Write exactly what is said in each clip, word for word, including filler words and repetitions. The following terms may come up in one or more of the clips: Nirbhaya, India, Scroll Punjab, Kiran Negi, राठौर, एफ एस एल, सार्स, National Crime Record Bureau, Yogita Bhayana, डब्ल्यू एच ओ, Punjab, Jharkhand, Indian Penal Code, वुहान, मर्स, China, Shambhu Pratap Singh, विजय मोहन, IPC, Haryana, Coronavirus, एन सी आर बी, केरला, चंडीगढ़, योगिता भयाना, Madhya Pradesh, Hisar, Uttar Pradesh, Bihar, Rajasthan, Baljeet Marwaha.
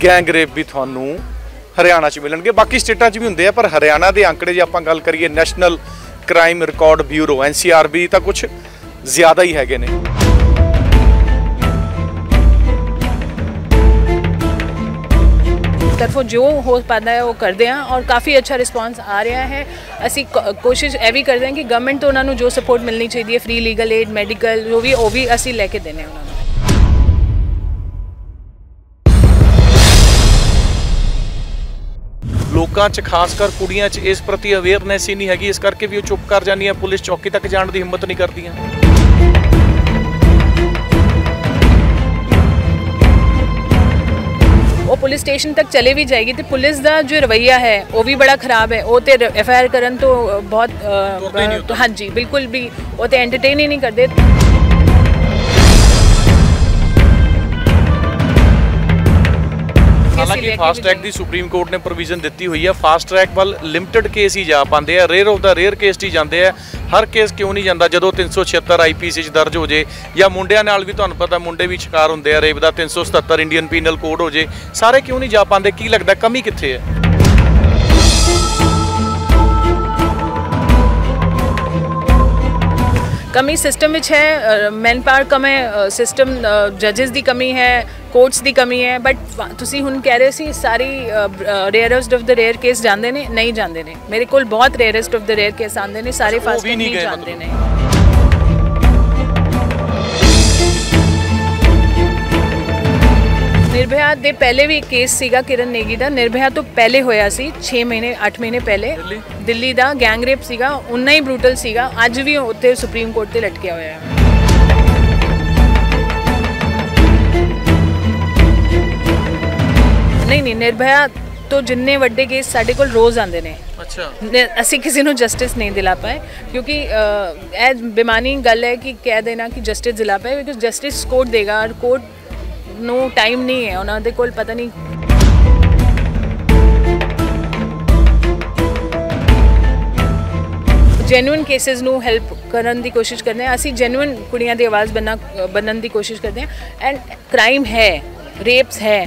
Gang rape भी थानू हरियाणा च मिलणगे, बाकी स्टेटां च भी हुंदे आ, पर हरियाणा के आंकड़े जे आपां गल करिए national crime record bureau एन सी आर बी तो कुछ ज़्यादा ही हैगे ने। तरफों जो हो पाता है वो करते हैं और काफ़ी अच्छा रिस्पांस आ रहा है। असी कोशिश ए भी करते हैं कि गवर्नमेंट तो उन्होंने जो सपोर्ट मिलनी चाहिए, फ्री लीगल एड, मैडिकल, जो भी वो भी असी लैके देने उन्होंने। लोगों च खासकर कुड़ियां च इस प्रति अवेयरनैस ही नहीं हैगी, इस करके भी वो चुप कर जाती हैं, पुलिस चौकी तक जाने की हिम्मत नहीं करती हैं। वो पुलिस स्टेशन तक चले भी जाएगी तो पुलिस का जो रवैया है वो भी बड़ा खराब है। वो तो एफ आई आर करन तो बहुत आ, तो हाँ जी बिल्कुल भी वो तो एंटरटेन ही नहीं करते। हालांकि फास्ट ट्रैक की सुप्रीम कोर्ट ने प्रोविजन दी हुई है, फास्ट ट्रैक वाल लिमिटेड केस ही जा पाते हैं, rare of the rare case ही जाते हैं। हर केस क्यों नहीं जाता जो तीन सौ छिहत्तर आई पी सी दर्ज हो जाए, या मुंडिया नाल भी तुहानू पता मुंडे भी शिकार होंदे आ रेप दा, तीन सौ सतहत्तर इंडियन पीनल कोड हो जाए, सारे क्यों नहीं जा पाते? की लगता कमी कित्थे है? कमी सिस्टम विच है, मैन पावर कम है, सिस्टम जजिस की कमी है, कोर्ट्स की कमी है। बट तुसी हुण कह रहे सी सारी rarest of the rare case जांदे ने, नहीं जांदे ने। मेरे कोल बहुत rarest of the rare case आंदे ने, सारे फास्ट ट्रैक नहीं जांदे ने। निर्भया दे पहले भी केस सीगा किरण नेगी दा, निर्भया तो पहले होया सी छे महीने आठ महीने पहले, दिल्ली दा गैंग रेप सीगा, उन्ना ही ब्रूटल सीगा, अज भी उत्ते सुप्रीम कोर्ट ते लटकिया होया है। नहीं नहीं, निर्भया तो जिन्ने वड्डे केस साडे कोल रोज़ आंदे ने। अच्छा, असी किसी नूं जस्टिस नहीं दिला पाए, क्योंकि ए बेमानी गल है कि कह देना कि जस्टिस दिला पाए, बिकॉज जस्टिस कोर्ट देगा और कोर्ट नो टाइम नहीं है उन्होंने कोल, पता नहीं। जेन्युइन केसेस नू हेल्प करने की कोशिश करते हैं, असी जेन्युइन कुड़ियां दी आवाज़ बनना बनने की कोशिश करते हैं। एंड क्राइम है, रेप्स है,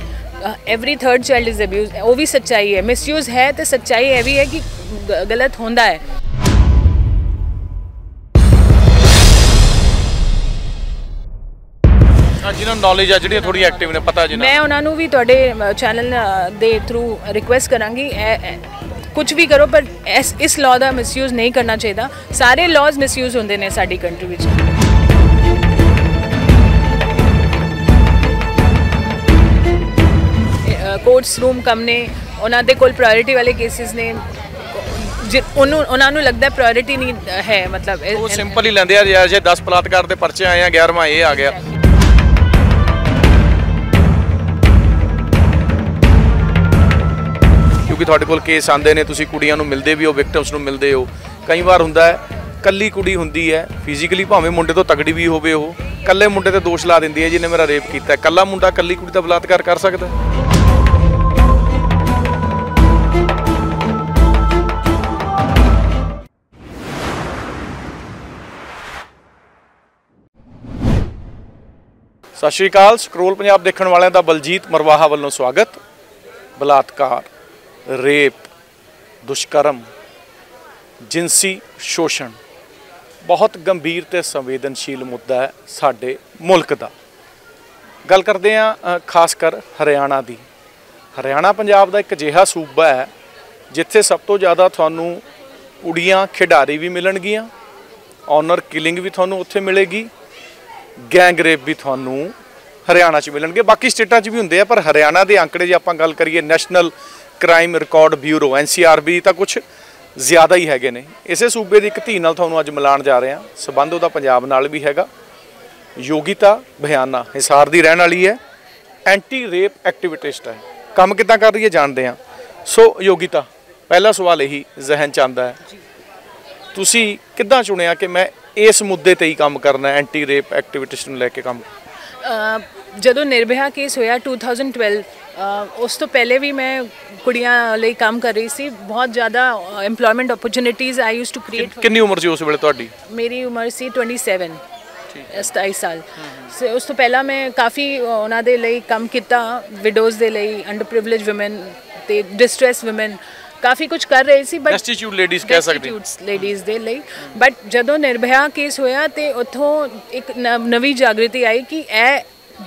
every third child is abuse, वो भी सच्चाई है, मिसयूज़ है, तो सच्चाई है भी है कि गलत होंदा है। जिन्हों नॉलेज आ जी थोड़ी एक्टिव ने पता, मैं उन्होंने भी थोड़े चैनल के थ्रू रिक्वेस्ट कराँगी कुछ भी करो, पर इस इस लॉ का मिसयूज़ नहीं करना चाहिए। सारे लॉज मिसयूज़ होंदे ने साडी कंट्री विच। कोर्ट्स रूम कम ने, उन्होंने कोल प्रायोरिटी वाले केसेस ने, उन्होंने लगता है प्रायोरिटी नहीं है, मतलब वो सिंपल ही लेंदे यार, जे दस बलात्कार के परचे आए हैं, ग्यारहवां ये आ गया। भी तुहाडे कोल केस आंदे ने, तुसीं कुड़ियां नूं मिलदे भी हो, विक्टिम्स नूं मिलदे हो। कई बार हुंदा है कल्ली कुड़ी हुंदी है, फिजिकली भावें मुंडे तो तगड़ी भी होवे, वो कल्ले मुंडे ते दोष ला दिंदी है जिन्हें मेरा रेप कीता है। कल्ला मुंडा कल्ली कुड़ी दा बलात्कार कर सकदा है? सत श्री अकाल, स्क्रोल पंजाब देखण वालियां दा बलजीत मरवाहा वल्लों स्वागत। बलात्कार, रेप, दुष्कर्म, जिनसी शोषण बहुत गंभीर ते संवेदनशील मुद्दा है साडे मुल्क दा। गल करदे आ खासकर हरियाणा दी। हरियाणा पंजाब दा एक अजिहा सूबा है जिथे सब तो ज़्यादा थानू कुड़ियाँ खिडारी भी मिलणगियां, ऑनर किलिंग भी थानू उत्थे मिलेगी, गैंग रेप भी थानू हरियाणा च मिलणगे, बाकी स्टेटां च भी हुंदे आ, पर हरियाणा दे आंकड़े जे आपां गल करिए national crime record bureau एन सी आर बी तो कुछ ज़्यादा ही हैगे ने। इसे सूबे की एक धी नाल तुहानूं अज मिलाण जा रहे हैं, संबंध उहदा पंजाब नाल भी हैगा। योगिता भयाना हिसार दी रहण वाली है, एंटी रेप एक्टिविटिस्ट है, काम किदां कर रही है जानदे हां। सो योगिता, पहला सवाल यही जहन च आंदा है, तुसीं किदां चुणिया कि मैं इस मुद्दे ते ही काम करना, एंटी रेप एक्टिविटिस्ट नूं लैके काम? जदों निर्भया केस होया टू थाउजेंड ट्वेल्व, उस तो पहले भी मैं कुड़ियाँ लई काम कर रही सी, बहुत ज़्यादा employment opportunities I use to create. कितनी उम्र सी उस वेले तुहाडी? मेरी उम्र सी ट्वेंटी सेवन। ढाई साल से उस तो पहला मैं काफ़ी उन्होंने लिए काम किया विडोज के लिए अंडर प्रिविलेज वुमेन ते डिस्ट्रेस वुमेन काफ़ी कुछ कर रहे सी बट डेस्टिट्यूट लेडीज़ कह सकते लेडीज़ दे लई बट जदों निर्भया केस होया तो उतों एक नवी जागृति आई कि ए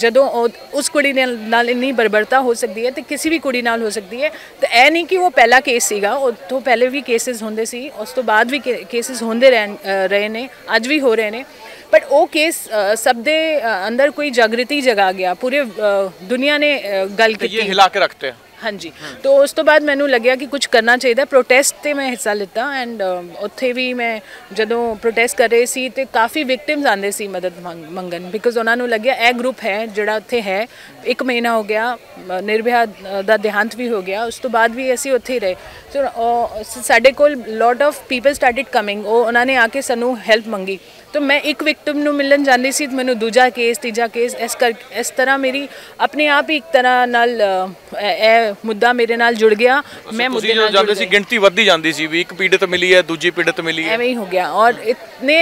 जदों उस कुड़ी ने नाल इन्नी बर्बरता हो सकती है तो किसी भी कुड़ी नाल हो सकती है तो यह नहीं कि वो पहला केस सीगा उतों पहले भी केसिज होंदे सी उस तो बाद भी केसिज होंदे रहे ने अज भी हो रहे ने बट वो केस सब दे अंदर कोई जागृति जगा गया पूरे दुनिया ने गल की ये हिला के रखते हैं हाँ जी तो उस तो बाद मैनू लग्या कि कुछ करना चाहिए प्रोटेस्ट ते मैं हिस्सा लिता एंड उत्थे भी मैं जदों प्रोटेस्ट कर रहे सी ते काफ़ी विक्टिम्स आंदे सी मदद मंगन बिकॉज उन्होंने लग्या ए ग्रुप है जिहड़ा उत्थे है एक महीना हो गया निर्भया दा देहांत भी हो गया उस तो बाद भी असी उत्थे ही रहे सो साडे कोल lot of people started coming वो उन्होंने आके सानू हैल्प मंगी तो मैं एक विक्टिम नू मिलन जांदी सी तो मैनू दूजा केस तीजा केस इस कर इस तरह मेरी अपने आप ही एक तरह नाल ए मुद्दा मेरे नाल जुड़ गया मैं मुद्दे नाल जुड़ गई गिनती वधी जांदी सी भी एक पीड़ित मिली है दूजी पीड़ित मिली है ऐवें ही हो गया और इतने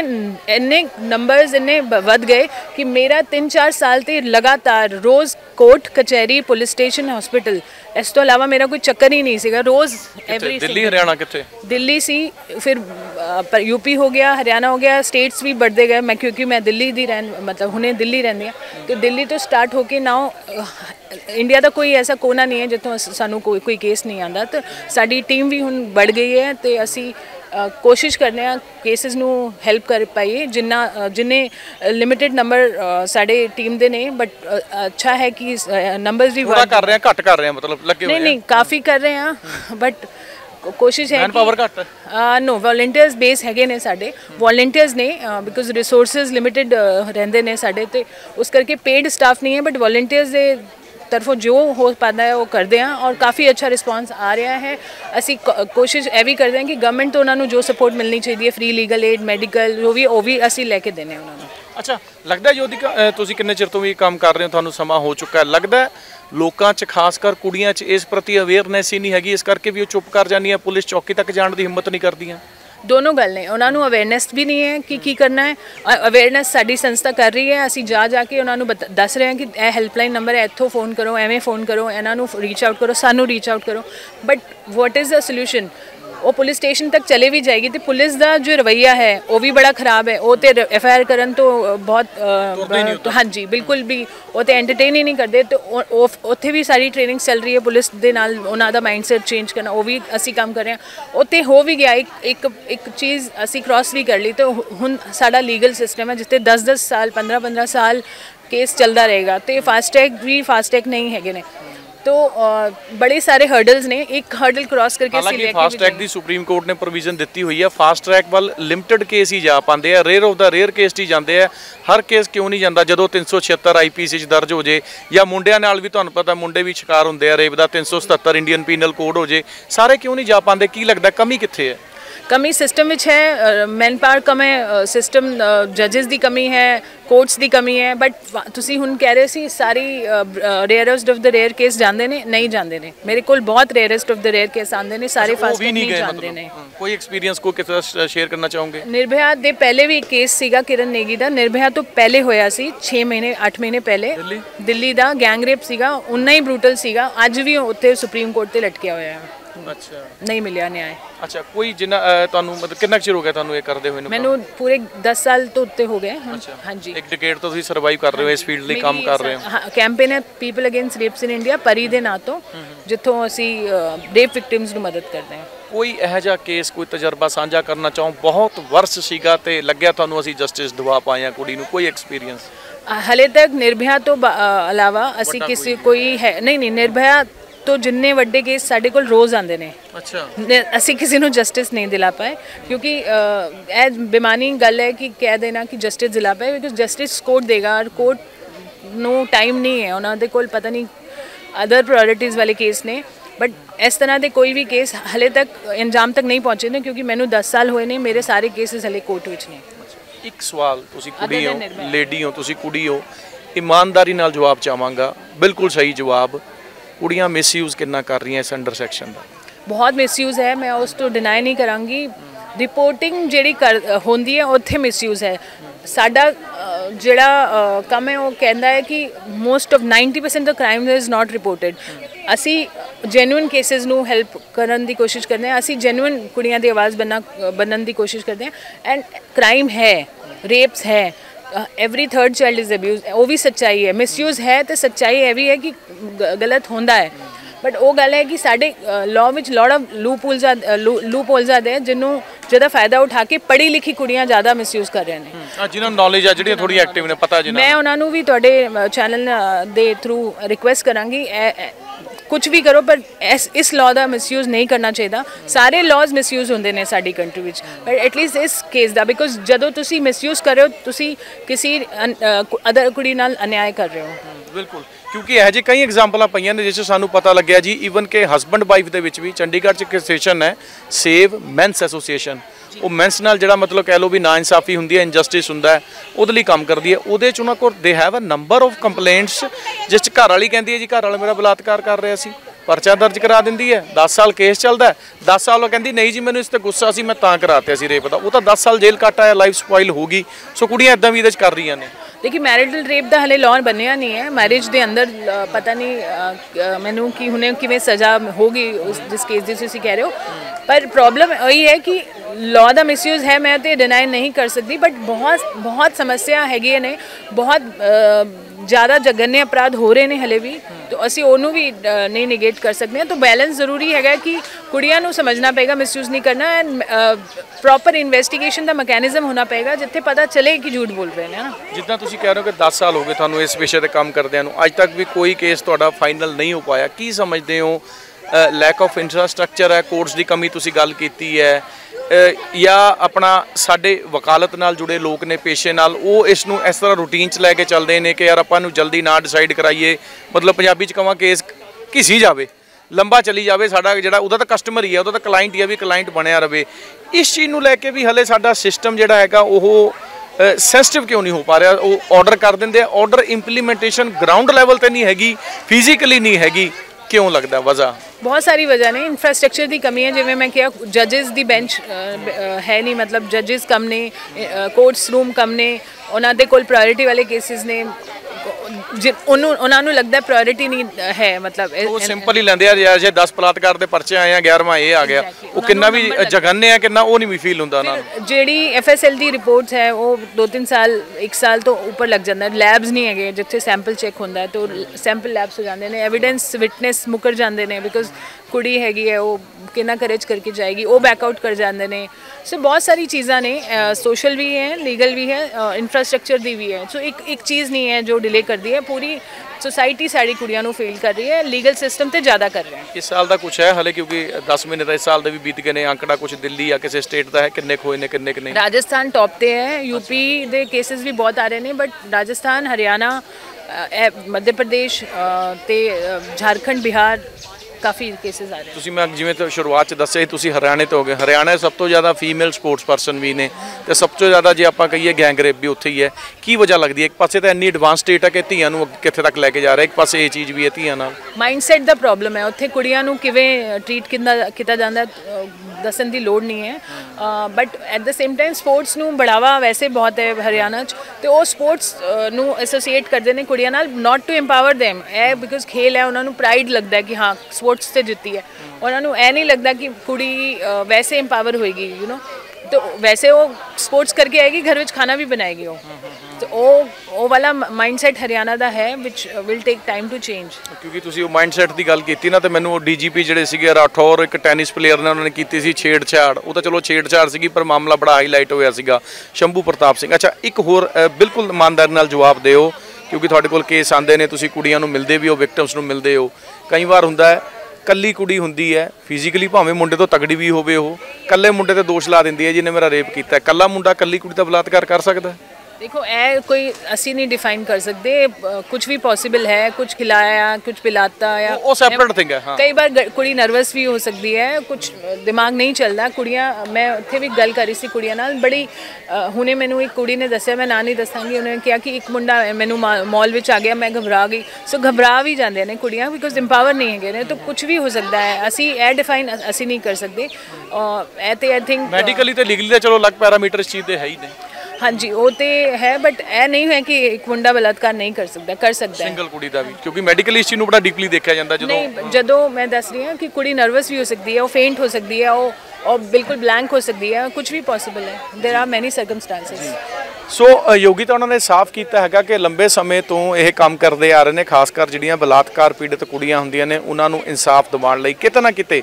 इन्ने नंबर्स इन्ने वध गए कि मेरा तीन चार साल ते लगातार रोज़ कोर्ट कचहरी पुलिस स्टेशन हॉस्पिटल इस तो अलावा मेरा कोई चक्कर ही नहीं सीगा रोज़ एवरी दिल्ली हरियाणा कितने दिल्ली सी फिर यूपी हो गया हरियाणा हो गया स्टेट्स भी बढ़ते गए मैं क्योंकि मैं दिल्ली दी रहन मतलब हुणे दिल्ली रहंदी आ तो दिल्ली तो स्टार्ट होके नाउ इंडिया का कोई ऐसा कोना नहीं है जितों सानू कोई कोई केस नहीं आंदा तो साडी टीम भी हुण बढ़ गई है तो असी कोशिश करने आ केसिस नू हैल्प कर पाइए जिन्ना जिन्ने लिमिटेड नंबर साडे टीम दे ने बट अच्छा है कि नंबर्स भी थोड़ा कर रहे हैं घट कर रहे हैं मतलब लगे नहीं नहीं काफ़ी कर रहे हैं बट कोशिश है नो वॉलंटियर्स बेस हैगे ने साडे वॉलंटियर्स ने बिकॉज रिसोर्सिज लिमिटेड रहंदे ने साडे ते उस करके पेड स्टाफ नहीं है बट वॉलंटियर्स दे तरफों जो हो पाता है वो करते हैं और काफ़ी अच्छा रिस्पांस आ रहा है असी कोशिश यह भी करते हैं कि गवर्नमेंट तो उन्होंने जो सपोर्ट मिलनी चाहिए फ्री लीगल एड मैडिकल जो भी वो भी असी लैके देने उन्होंने अच्छा लगता है योगिता तुसीं किन्ने चिर तो भी काम कर रहे हो तुहानू समा हो चुका है लगता है लोगों च खासकर कुड़ियां च इस प्रति अवेयरनैस ही नहीं हैगी इस करके भी वो चुप कर जांदियां पुलिस चौकी तक जाने की हिम्मत नहीं करदियां दोनों गल ने उन्होंने अवेयरनैस भी नहीं है कि की करना है अवेयरनैस साड़ी संस्था कर रही है असी जा जाके उन्होंने बत दस रहे हैं कि ए हेल्पलाइन नंबर है इतों फोन करो एवें फोन करो इन्हों रीच आउट करो सानू रीच आउट करो but what is the solution वो पुलिस स्टेशन तक चले भी जाएगी तो पुलिस का जो रवैया है वो भी बड़ा खराब है वो तो एफ आई आर करन तो बहुत तो हाँ जी बिल्कुल भी वो तो एंटरटेन ही नहीं करते तो उत्थे भी सारी ट्रेनिंग चल रही है पुलिस के नाल उन्हां दा माइंडसेट चेंज करना वो भी असी काम कर रहे हैं उत्थे हो भी गया एक एक एक चीज़ असी क्रॉस भी कर ली तो हुण साडा लीगल सिस्टम है जिते दस दस साल पंद्रह पंद्रह साल केस चलता रहेगा तो फास्टैग भी फास्टैग नहीं हैगे ने तो बड़े सारे हर्डल्स ने एक हर्डल क्रॉस करके हालांकि फास्ट ट्रैक की सुप्रीम कोर्ट ने प्रोविजन दी हुई है फास्ट ट्रैक वाल लिमिटेड केस ही जा पाते हैं rare of the rare case ही जाते हैं हर केस क्यों नहीं जाता जो तीन सौ छिहत्तर आई पी सी दर्ज हो जाए या मुंडिया भी तुहानू पता मुंडे भी शिकार होंदे आ रेप दा तीन सौ सतहत्तर इंडियन पीनल कोड हो जाए सारे क्यों नहीं जा पाते की लगता कमी कित्थे है कमी सिस्टम विच है मैन पावर कम है सिस्टम जजिस की कमी है कोर्ट्स की कमी है बट तुसी हुण कह रहे सी सारी rarest of the rare case जांदे ने नहीं जांदे ने मेरे कोल बहुत rarest of the rare case आंदे ने सारे फास्ट नहीं जांदे ने कोई एक्सपीरियंस को किस शेयर करना चाहोगे निर्भया दे पहले भी केस सीगा किरण नेगी दा निर्भया तो पहले होया सी छे महीने आठ महीने पहले दिल्ली दा गैंग रेप सीगा उन्ना ही ब्रूटल सीगा अज भी उत्थे सुप्रीम कोर्ट ते लटकिया होया है अच्छा नहीं मिलिया न्याय अच्छा कोई जिन्ना तानू मतलब कितना चिर हो गया तानू ये करदे हुए मैनू पूरे दस साल तो उत्ते हो गए अच्छा हाँ जी एक डिकेड तो तुसीं सर्वाइव कर रहे हो इस फील्ड में काम कर रहे हो कैंपेन है people against rapes in India परी दे ना तो जिथों असीं रेप विक्टिम्स नू मदद करदे हां कोई इहो जिहा केस कोई तजर्बा साझा करना चाहो बहुत वर्ष सीगा ते लग्या तुहानू असीं जस्टिस दिवा पाया कुड़ी नू कोई एक्सपीरियंस हले तक निर्भया तो अलावा असीं किसी कोई है नहीं नहीं निर्भया तो जिन्ने वड्डे केस साढ़े कोल रोज़ आंदे ने अच्छा असी किसी नू जस्टिस नहीं दिला पाए क्योंकि ए बेमानी गल है कि कह देना कि जस्टिस दिला पाए बिकॉज जस्टिस कोर्ट देगा और कोर्ट नू टाइम नहीं है उन्होंने कोल पता नहीं अदर प्रायोरिटीज़ वाले केस ने बट इस तरह के कोई भी केस हले तक इंजाम तक नहीं पहुँचे ने क्योंकि मैनू दस साल होए ने मेरे सारे केसिस हले कोर्ट विच ने एक सवाल तुसी कुड़ी हो लेडी हो तुसी कुड़ी हो ईमानदारी नाल जवाब चाहांगा बिल्कुल सही जवाब कुड़ियाँ मिसयूज़ कितना कर रही हैं इस अंडर सैक्शन का बहुत मिसयूज़ है मैं उस तो डिनाई नहीं करांगी रिपोर्टिंग जिहड़ी कर होंदी है उत्थे मिसयूज़ है साडा जिहड़ा कम है वो कहता है कि most of ninety percent the crime is not reported. असी जेन्युइन केसेस नू हेल्प करन दी कोशिश करते हैं, असी जेन्युइन कुड़ियां दी आवाज़ बनना बनन दी कोशिश करते हैं। एंड क्राइम है, रेप्स है, every third child is abuse, वो भी सच्चाई है, मिसयूज़ है, तो सच्चाई यह भी है कि गलत होंदा है। बट वो गल है कि साढ़े लॉ में lot of loophole loophole आते हैं जिन्होंने ज़्यादा फायदा उठा के पढ़ी लिखी कुड़ियाँ ज़्यादा मिसयूज़ कर रहे हैं, जिन्होंने नॉलेज है, जिहड़ियां थोड़ी एक्टिव ने पता जिन्हां। मैं उन्होंने भी तुहाडे चैनल दे थ्रू रिक्वेस्ट करांगी, कुछ भी करो पर इस लॉ का मिसयूज़ नहीं करना चाहिए। सारे लॉज मिसयूज़ होंदे ने साडी कंट्री विच, पर एटलीस्ट इस केस का, बिकॉज जदों तुसी मिसयूज़ कर रहे हो तुसी किसी अदर कुड़ी नाल अन्याय कर रहे हो। बिल्कुल, क्योंकि यह जी कई एग्जाम्पल पाइं ने जिस सूँ पता लगे जी, ईवन के हसबैंड वाइफ के चंडीगढ़ एक स्टेशन है सेव मैंस एसोसीएशन, वो मैंस नाल जो मतलब कह लो भी ना इंसाफी होंगी है, इनजस्टिस होंगे है, वो काम करती है। उन्होंने को they have a number of complaints जिस घर वाली कहती है जी घर वाला मेरा बलात्कार कर रहा सी, परचा दर्ज करा देंदी है, दस साल केस चलता है, दस साल वो कहती नहीं जी मैंने इस ते गुस्सा सी मैं तां कराते सी रेप दा, वो तो दस साल जेल कट आया, लाइफ स्पॉइल हो गई। सो कुड़ियां इदां भी कर रही ने। देखिए मैरिटल रेप का हले लॉ बनया नहीं है, मैरिज के अंदर पता नहीं मैनू कि हुणे किवें सज़ा होगी उस जिस केस दी तुसीं कह रहे हो, पर प्रॉब्लम यही है कि लॉ का मिसयूज़ है, मैं तो डिनाई नहीं कर सकती। बट बहुत बहुत समस्या हैगी ने, बहुत ज़्यादा जघन्य अपराध हो रहे हैं हले भी, तो असी उन्होंने भी नहीं निगेट कर सकते हैं। तो बैलेंस जरूरी है कि कुड़ियां नू समझना पेगा मिसयूज़ नहीं करना, एंड प्रॉपर इन्वेस्टिगेशन का मैकेनिज्म होना पेगा जिथे पता चले कि झूठ बोल रहे हैं ना। जितना तुसी कह रहे हो कि दस साल हो गए थानू इस विषय पर काम करदियां नू, अज तक भी कोई केस तुहाडा फाइनल नहीं हो पाया, की समझते हो? लैक ऑफ इंफ्रास्ट्रक्चर है, कोर्ट्स की कमी तुसी गल कीती है, या अपना साढ़े वकालत नाल जुड़े लोग ने पेशे नाल वो इस नूं इस तरह रूटीन च लैके चलते हैं कि यार आपां नूं जल्दी ना डिसाइड कराइए, मतलब पंजाबी च कहां केस घिसी जावे, लंबा चली जावे, साडा जिहड़ा उहदा तां कस्टमर ही है, उहदा तां क्लाइंट ही है, भी क्लाइंट बनिया रहे। इस चीज़ नूं लैके भी हले साडा सिस्टम जिहड़ा हैगा ओह सेंसिटिव क्यों नहीं हो पा रहा? वो ऑर्डर कर देंदे, ऑर्डर इंप्लीमेंटेशन ग्राउंड लैवल ते नहीं हैगी, फिजिकली नहीं हैगी, क्यों लगदा वजह? बहुत सारी वजह ने, इंफ्रास्ट्रक्चर की कमी है, जिवें मैं कहा जजिस की बेंच है नहीं, मतलब जजिस कम ने, कोर्ट्स रूम कम ने, उन्हां दे कोल प्रायोरिटी वाले केसेस ने, उन्होंने लगता है प्रायोरिटी नहीं है, मतलब वो सिंपल ही लेंदे यार, जे दस बलात्कार के परचे आए हैं, ग्यारहवां ये आ गया, वो कितना भी जघन्य है कितना वो नहीं फील होंदा ना। जिहड़ी एफ एस एल की रिपोर्ट्स है वो दो तीन साल एक साल तो ऊपर लग जाता है, लैब्स नहीं है जिथे सैंपल चेक होंदा है, तो सैंपल लैब्स हो जाते हैं, एविडेंस विटनेस मुकर जाते हैं, बिकॉज कुड़ी हैगी है वो कितना करेज करके जाएगी, वो बैकआउट कर जाते हैं। सो बहुत सारी चीज़ा ने, सोशल भी है, लीगल भी है, इंफ्रास्ट्रक्चर की भी है, सो एक एक चीज़ नहीं है जो डिले कर दी है, पूरी सोसाइटी सारी कुड़ियां नूं फेल कर रही है, लीगल सिस्टम तो ज़्यादा कर रहे हैं। इस साल का कुछ है हले, क्योंकि दस महीने तो इस साल भी बीत गए ने, आंकड़ा कुछ दिल्ली या किसी स्टेट का है, किन्ने खोए ने किन्ने नहीं। राजस्थान टॉप ते है, यूपी के केसेस भी बहुत आ रहे हैं, बट राजस्थान, हरियाणा, मध्य प्रदेश ते झारखंड, बिहार काफ़ी केसेस आ रहे हैं। तुसीं मैं जिवें तो शुरुआत दस्सिया तुसीं हरियाणे तो हो गए, हरियाणा सब तो ज़्यादा फीमेल स्पोर्ट्स परसन भी ने, तो सब तो ज़्यादा जे आपां कहिए गैंग रेप भी उत्थे ही है। की वजह लगती है? एक पासे तो इन्नी एडवांस स्टेट है कि धीआं नूं कित्थे तक लैके जा रहा है, एक पासे ये चीज़ भी है धीआं नाल माइंडसैट दा प्रॉब्लम है, उत्थे कुड़ियां नूं किवें ट्रीट किया जाता दसन की लोड़ नहीं है। But at the same time sports नूं बढ़ावा वैसे बहुत है हरियाणा च, तो वो स्पोर्ट्स नूं एसोसीएट करते हैं कुड़ियां नाल, not to empower them, A because खेल है, उन्होंने प्राइड लगता है कि हाँ स्पोर्ट्स से जीती है, उन्होंने ए नहीं लगता कि कुड़ी वैसे एम्पावर होएगी, यू नो, तो वैसे वो स्पोर्ट्स करके आएगी, घर विच खाना भी बनाएगी, वो तो वो वो वाला माइंडसैट हरियाणा का है, which will take time to change. क्योंकि तुसीं वो माइंडसैट की गल की ना, तो मैनूं डी जी पी जिहड़े सीगे राठौर, एक टैनिस प्लेयर ने उन्होंने की सी छेड़छाड़, वो तो चलो छेड़छाड़ सीगी पर मामला बड़ा हाईलाइट होया सीगा, शंभू प्रताप सिंह। अच्छा एक होर बिल्कुल ईमानदारी नाल जवाब दिओ, क्योंकि तुहाडे कोल केस आंदे ने, तुसीं कुड़ियां नूं मिलदे भी हो, विक्टिम्स नूं मिलदे हो, कई बार हुंदा है कल्ली कुड़ी हुंदी है, फिजिकली भावें मुंडे तो तगड़ी भी होवे, वो कल्ले मुंडे ते दोष ला दिंदी है जिन्हें मेरा रेप कीता है, कल्ला मुंडा कल्ली कुड़ी दा बलात्कार कर सकदा है? देखो ए कोई असी नहीं डिफाइन कर सकते, कुछ भी पॉसिबल है, कुछ खिलाया, कुछ पिलाता या वो सेपरेट थिंग है। हाँ। कई बार कुड़ी नर्वस भी हो सकती है, कुछ दिमाग नहीं चलता, कुड़ियाँ मैं उत्थे भी गल करी सी कुड़ियाँ नाल, बड़ी हुणे मैनू एक कुड़ी ने दस्या, मैं ना नहीं दसांगी, उन्होंने कहा कि एक मुंडा मैनू मॉल में आ गया, मैं घबरा गई। सो घबरा भी जाते हैं कुड़ियाँ, बिकॉज एम्पावर नहीं है, तो कुछ भी हो सकता है, असी ए डिफाइन असी नहीं कर सकते। आई थिंक मैडिकली तो लीगली तो चलो अलग पैरामीटर चीज़ तो है ही नहीं। हाँ जी वो तो है, बट यह नहीं है कि एक मुंडा बलात्कार नहीं कर सकता, कर सकता है। सिंगल कुड़ी दा भी क्योंकि मेडिकल इस चीज़ नूं बड़ा डीपली देखा जाता है। नहीं जदों मैं दस रही हाँ कि कुड़ी नर्वस भी हो सकती है, वो फेंट हो सकती है, वो और बिल्कुल ब्लैंक हो सकती है, कुछ भी पॉसिबल है। There are many circumstances. So Yogita उन्होंने साफ किया है कि लंबे समय तो यह काम करते आ रहे हैं, खासकर जिहड़ियां बलात्कार पीड़ित कुड़ियां होंदियां ने उन्हां नूं इंसाफ दिवाउण लई किते ना किते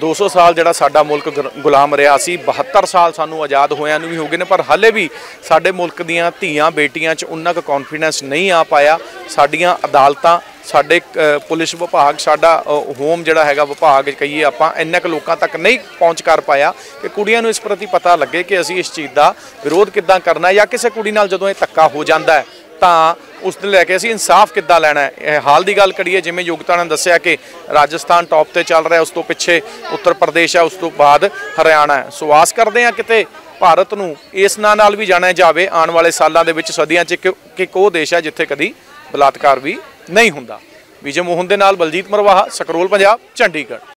दो सौ साल जिहड़ा साडा मुल्क गुलाम रहा सी, बहत्तर साल सानू आज़ाद होया नूं भी हो गए ने, पर हाले भी साडे मुल्क दीआं धीआं बेटियां च उन्ना का कॉन्फिडेंस नहीं आ पाया। साडियां अदालतां, साडे पुलिस विभाग, साडा होम जिहड़ा हैगा विभाग कहिए आपां इन्ना क लोकां तक नहीं पहुँच कर पाया कि कुड़ियां नूं इस प्रति पता लगे कि असीं इस चीज़ का विरोध किद्दां करना है, या किसी कुड़ी नाल जदों इह धक्का हो जाता है तो उसने लैके असी इंसाफ किद्दां लैना है। हाल की गल करिए जिमें योगिता ने दस्सिया कि राजस्थान टॉप पर चल रहा है, उस तो पिछे उत्तर प्रदेश है, उस तो बाद हरियाणा है। सो आस करते हैं कि भारत नूं इस नां नाल भी जाणिया जावे आने वाले सालों के सदियां कि कोई देश है जिथे कभी बलात्कार भी नहीं हुंदा। विजय मोहन दे नाल बलजीत मरवाहा, स्क्रोल पंजाब, चंडीगढ़।